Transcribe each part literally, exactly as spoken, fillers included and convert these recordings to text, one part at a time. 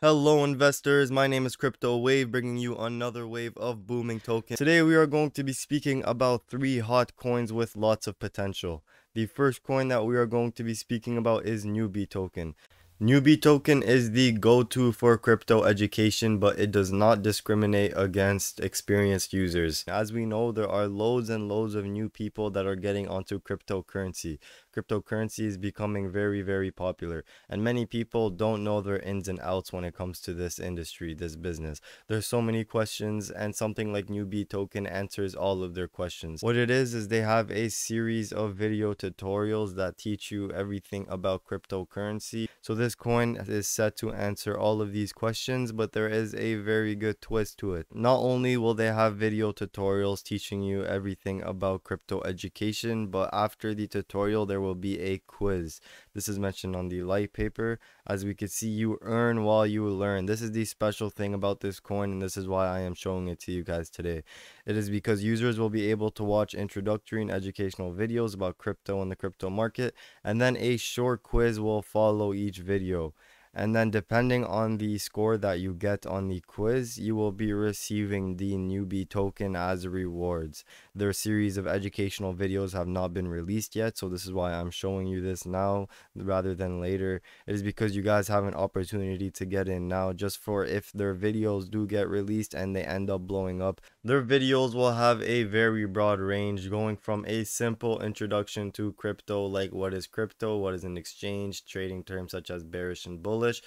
Hello investors, my name is Crypto Wave, bringing you another wave of booming tokens. Today we are going to be speaking about three hot coins with lots of potential. The first coin that we are going to be speaking about is NewB Token. NewB Token is the go-to for crypto education, but it does not discriminate against experienced users. As we know, there are loads and loads of new people that are getting onto cryptocurrency. Cryptocurrency is becoming very, very popular, and many people don't know their ins and outs when it comes to this industry, this business. There's so many questions, and something like NewB Token answers all of their questions. What it is is they have a series of video tutorials that teach you everything about cryptocurrency. So this coin is set to answer all of these questions, but there is a very good twist to it. Not only will they have video tutorials teaching you everything about crypto education, but after the tutorial there will will be a quiz. This is mentioned on the light paper. As we can see, you earn while you learn. This is the special thing about this coin, and this is why I am showing it to you guys today. It is because users will be able to watch introductory and educational videos about crypto and the crypto market, and then a short quiz will follow each video. And then depending on the score that you get on the quiz, you will be receiving the NewB Token as rewards. Their series of educational videos have not been released yet, so this is why I'm showing you this now rather than later. It is because you guys have an opportunity to get in now, just for if their videos do get released and they end up blowing up. Their videos will have a very broad range, going from a simple introduction to crypto, like what is crypto, what is an exchange, trading terms such as bearish and bullish,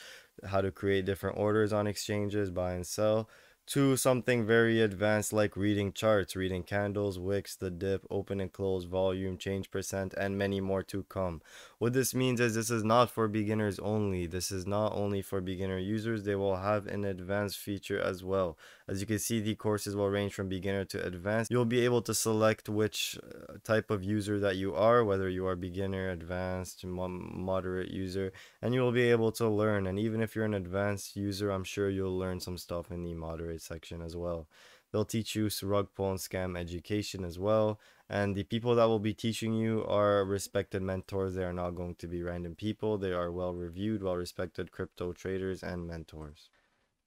how to create different orders on exchanges, buy and sell, to something very advanced like reading charts, reading candles, wicks, the dip, open and close, volume, change percent, and many more to come. What this means is this is not for beginners only. This is not only for beginner users. They will have an advanced feature as well. As you can see, the courses will range from beginner to advanced. You'll be able to select which type of user that you are, whether you are beginner, advanced, moderate user, and you will be able to learn. And even if you're an advanced user, I'm sure you'll learn some stuff in the moderate section as well. They'll teach you rug pull and scam education as well, and the people that will be teaching you are respected mentors. They are not going to be random people. They are well reviewed, well respected crypto traders and mentors.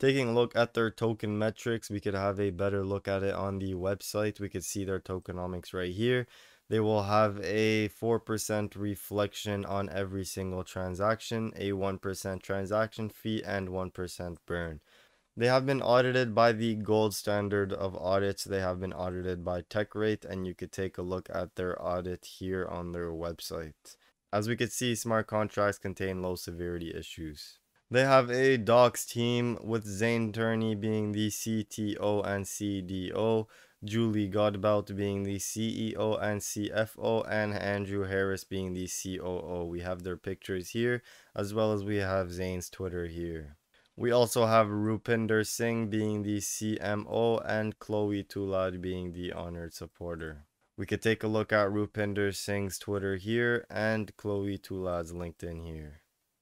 Taking a look at their token metrics, we could have a better look at it on the website. We could see their tokenomics right here. They will have a four percent reflection on every single transaction, a one percent transaction fee, and one percent burn. They have been audited by the gold standard of audits. They have been audited by TechRate, and you could take a look at their audit here on their website. As we could see, smart contracts contain low severity issues. They have a docs team with Zane Turney being the C T O and C D O, Julie Godbout being the C E O and C F O, and Andrew Harris being the C O O. We have their pictures here, as well as we have Zane's Twitter here. We also have Rupinder Singh being the C M O and Chloe Tulad being the honored supporter. We could take a look at Rupinder Singh's Twitter here and Chloe Tulad's LinkedIn here.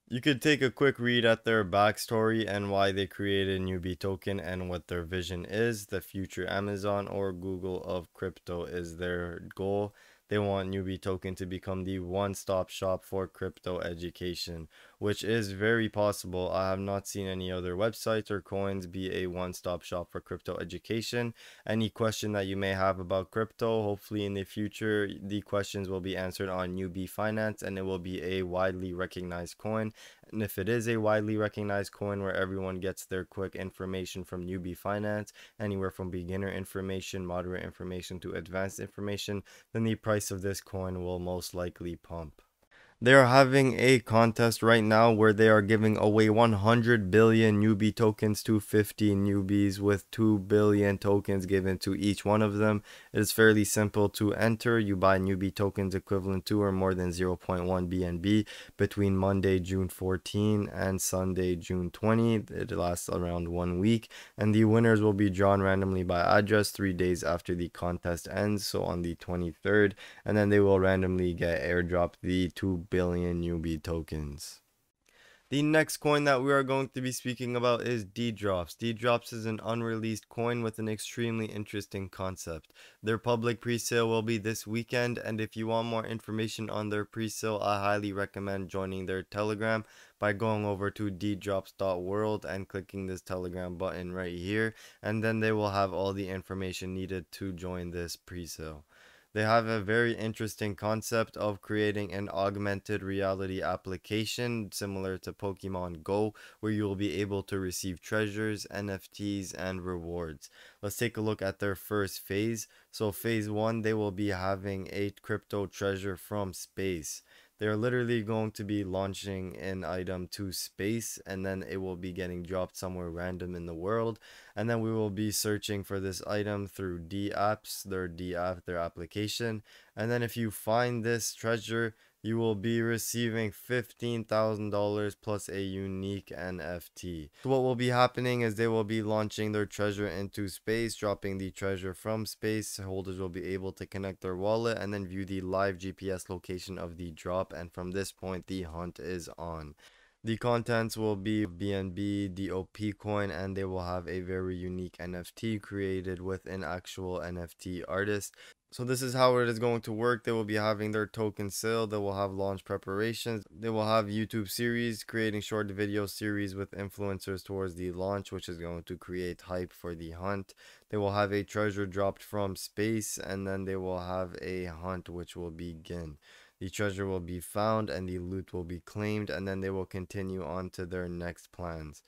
You could take a quick read at their backstory and why they created NewB Token and what their vision is. The future Amazon or Google of crypto is their goal. They want NewB Token to become the one-stop shop for crypto education, which is very possible. I have not seen any other websites or coins be a one-stop shop for crypto education. Any question that you may have about crypto, hopefully in the future, the questions will be answered on NewB Finance, and it will be a widely recognized coin. And if it is a widely recognized coin where everyone gets their quick information from NewB Finance, anywhere from beginner information, moderate information to advanced information, then the price of this coin will most likely pump. They are having a contest right now where they are giving away one hundred billion NewB tokens to fifty newbies, with two billion tokens given to each one of them. It is fairly simple to enter. You buy NewB tokens equivalent to or more than zero point one B N B between Monday, June fourteenth and Sunday, June twentieth. It lasts around one week. And the winners will be drawn randomly by address three days after the contest ends, so on the twenty-third. And then they will randomly get airdropped the two billion NewB tokens. The next coin that we are going to be speaking about is D Drops. D Drops is an unreleased coin with an extremely interesting concept. Their public presale will be this weekend, and if you want more information on their presale, I highly recommend joining their Telegram by going over to d drops dot world and clicking this Telegram button right here, and then they will have all the information needed to join this presale. They have a very interesting concept of creating an augmented reality application similar to Pokemon Go, where you will be able to receive treasures, N F Ts, and rewards. Let's take a look at their first phase. So phase one, they will be having a crypto treasure from space. They're literally going to be launching an item to space, and then it will be getting dropped somewhere random in the world. And then we will be searching for this item through D apps, their D app, their application. And then if you find this treasure, you will be receiving fifteen thousand dollars plus a unique N F T. So what will be happening is they will be launching their treasure into space, dropping the treasure from space. Holders will be able to connect their wallet and then view the live G P S location of the drop. And from this point, the hunt is on. The contents will be B N B, D O P coin, and they will have a very unique N F T created with an actual N F T artist. So this is how it is going to work. They will be having their token sale. They will have launch preparations. They will have YouTube series, creating short video series with influencers towards the launch, which is going to create hype for the hunt. They will have a treasure dropped from space, and then they will have a hunt which will begin. The treasure will be found and the loot will be claimed, and then they will continue on to their next plans.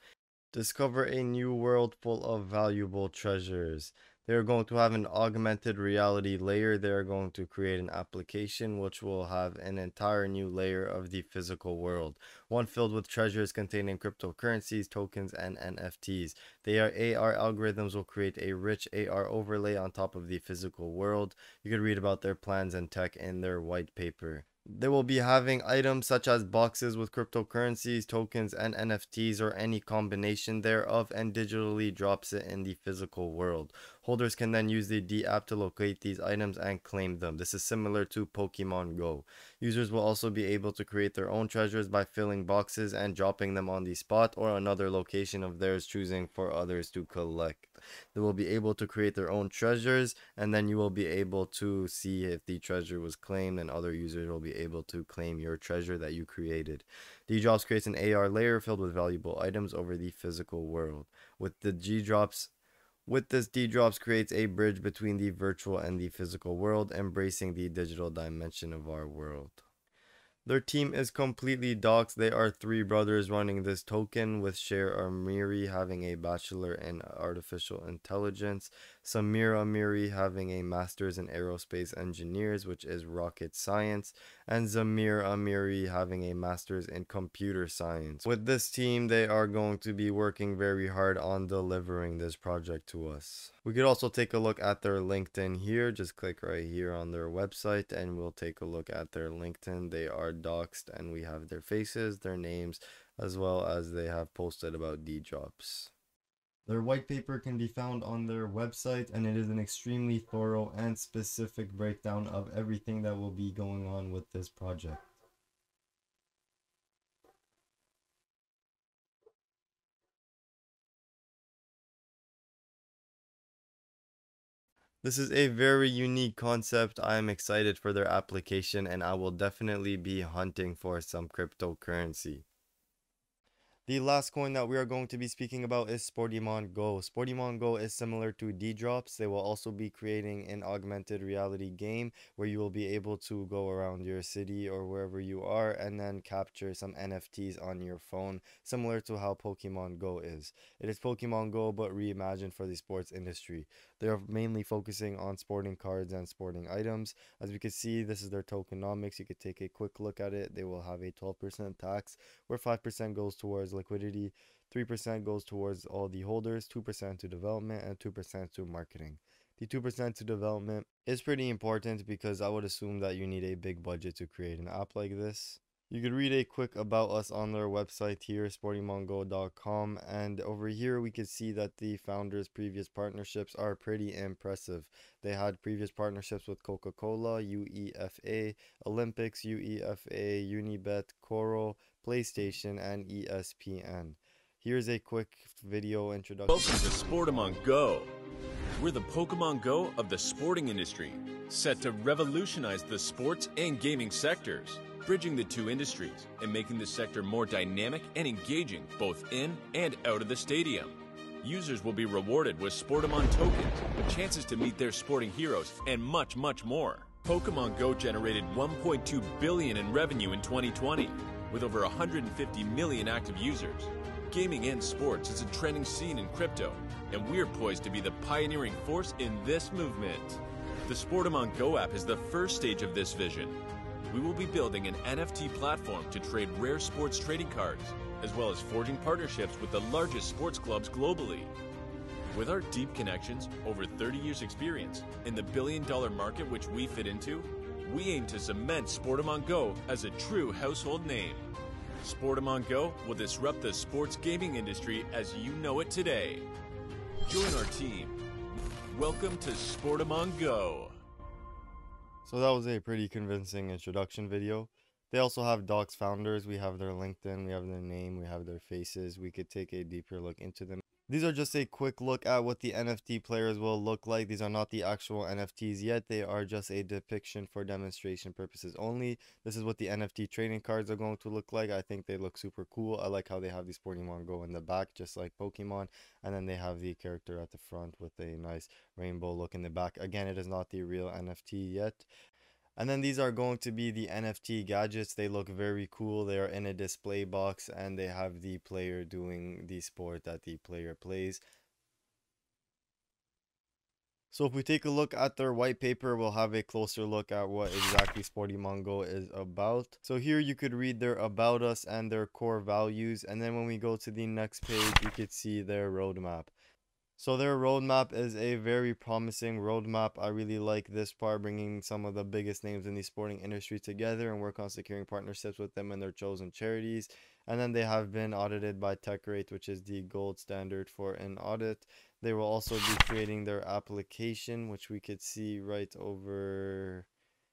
Discover a new world full of valuable treasures. They're going to have an augmented reality layer. They're going to create an application which will have an entire new layer of the physical world, one filled with treasures containing cryptocurrencies, tokens, and N F Ts. Their A R algorithms will create a rich A R overlay on top of the physical world. You can read about their plans and tech in their white paper. They will be having items such as boxes with cryptocurrencies, tokens, and N F Ts, or any combination thereof, and digitally drops it in the physical world. Holders can then use the D app to locate these items and claim them. This is similar to Pokemon Go. Users will also be able to create their own treasures by filling boxes and dropping them on the spot or another location of theirs choosing for others to collect. They will be able to create their own treasures, and then you will be able to see if the treasure was claimed, and other users will be able to claim your treasure that you created. D Drops creates an A R layer filled with valuable items over the physical world. With the G Drops, with this D Drops creates a bridge between the virtual and the physical world, embracing the digital dimension of our world. Their team is completely doxed. They are three brothers running this token, with Cher Amiri having a bachelor in artificial intelligence, Samir Amiri having a master's in aerospace engineers, which is rocket science, and Zamir Amiri having a master's in computer science. With this team, they are going to be working very hard on delivering this project to us. We could also take a look at their LinkedIn here. Just click right here on their website and we'll take a look at their LinkedIn. They are doxed, and we have their faces, their names, as well as they have posted about D Drops. Their white paper can be found on their website, and it is an extremely thorough and specific breakdown of everything that will be going on with this project. This is a very unique concept. I am excited for their application, and I will definitely be hunting for some cryptocurrency. The last coin that we are going to be speaking about is Sportemon Go. Sportemon Go is similar to D Drops. They will also be creating an augmented reality game where you will be able to go around your city or wherever you are and then capture some N F Ts on your phone, similar to how Pokemon Go is. It is Pokemon Go but reimagined for the sports industry. They are mainly focusing on sporting cards and sporting items. As we can see, this is their tokenomics. You could take a quick look at it. They will have a twelve percent tax where five percent goes towards liquidity, three percent goes towards all the holders, two percent to development, and two percent to marketing. The two percent to development is pretty important because I would assume that you need a big budget to create an app like this. You could read a quick about us on their website here, sportemongo dot com, and over here we could see that the founders' previous partnerships are pretty impressive. They had previous partnerships with Coca-Cola, UEFA, Olympics, UEFA, Unibet, Coral, PlayStation, and E S P N. Here's a quick video introduction. Welcome to Sportemon Go. We're the Pokemon Go of the sporting industry, set to revolutionize the sports and gaming sectors, bridging the two industries and making the sector more dynamic and engaging both in and out of the stadium. Users will be rewarded with Sportemon tokens, chances to meet their sporting heroes, and much, much more. Pokemon Go generated one point two billion dollars in revenue in twenty twenty, with over one hundred fifty million active users. Gaming and sports is a trending scene in crypto, and we're poised to be the pioneering force in this movement. The Sportemon Go app is the first stage of this vision. We will be building an N F T platform to trade rare sports trading cards, as well as forging partnerships with the largest sports clubs globally. With our deep connections, over thirty years experience, and the billion dollar market which we fit into, we aim to cement Sportemon Go as a true household name. Sportemon Go will disrupt the sports gaming industry as you know it today. Join our team. Welcome to Sportemon Go. So that was a pretty convincing introduction video. They also have Doc's founders. We have their LinkedIn, we have their name, we have their faces. We could take a deeper look into them. These are just a quick look at what the N F T players will look like. These are not the actual N F Ts yet. They are just a depiction for demonstration purposes only. This is what the N F T trading cards are going to look like. I think they look super cool. I like how they have the Sportemon Go in the back, just like Pokemon. And then they have the character at the front with a nice rainbow look in the back. Again, it is not the real N F T yet. And then these are going to be the N F T gadgets. They look very cool. They are in a display box and they have the player doing the sport that the player plays. So if we take a look at their white paper, we'll have a closer look at what exactly Sportemon Go is about. So here you could read their about us and their core values. And then when we go to the next page, you could see their roadmap. So their roadmap is a very promising roadmap. I really like this part, bringing some of the biggest names in the sporting industry together and work on securing partnerships with them and their chosen charities. And then they have been audited by TechRate, which is the gold standard for an audit. They will also be creating their application, which we could see right over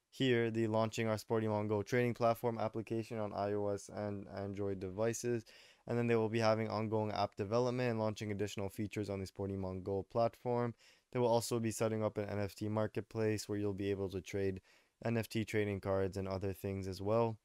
here. The launching our Sportemon Go trading platform application on iOS and Android devices. And then they will be having ongoing app development and launching additional features on the Sportemon Go platform. They will also be setting up an N F T marketplace where you'll be able to trade N F T trading cards and other things as well.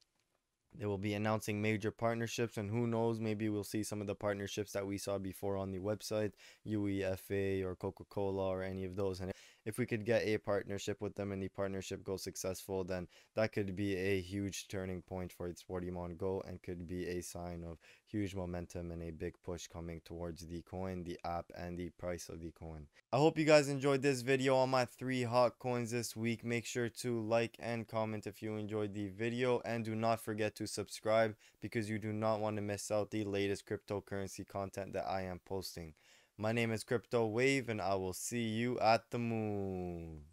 They will be announcing major partnerships, and who knows, maybe we'll see some of the partnerships that we saw before on the website, UEFA or Coca-Cola or any of those. And if we could get a partnership with them and the partnership goes successful, then that could be a huge turning point for Sportemon Go and could be a sign of huge momentum and a big push coming towards the coin, the app, and the price of the coin. I hope you guys enjoyed this video on my three hot coins this week. Make sure to like and comment if you enjoyed the video, and do not forget to subscribe because you do not want to miss out the latest cryptocurrency content that I am posting. My name is Crypto Wave, and I will see you at the moon.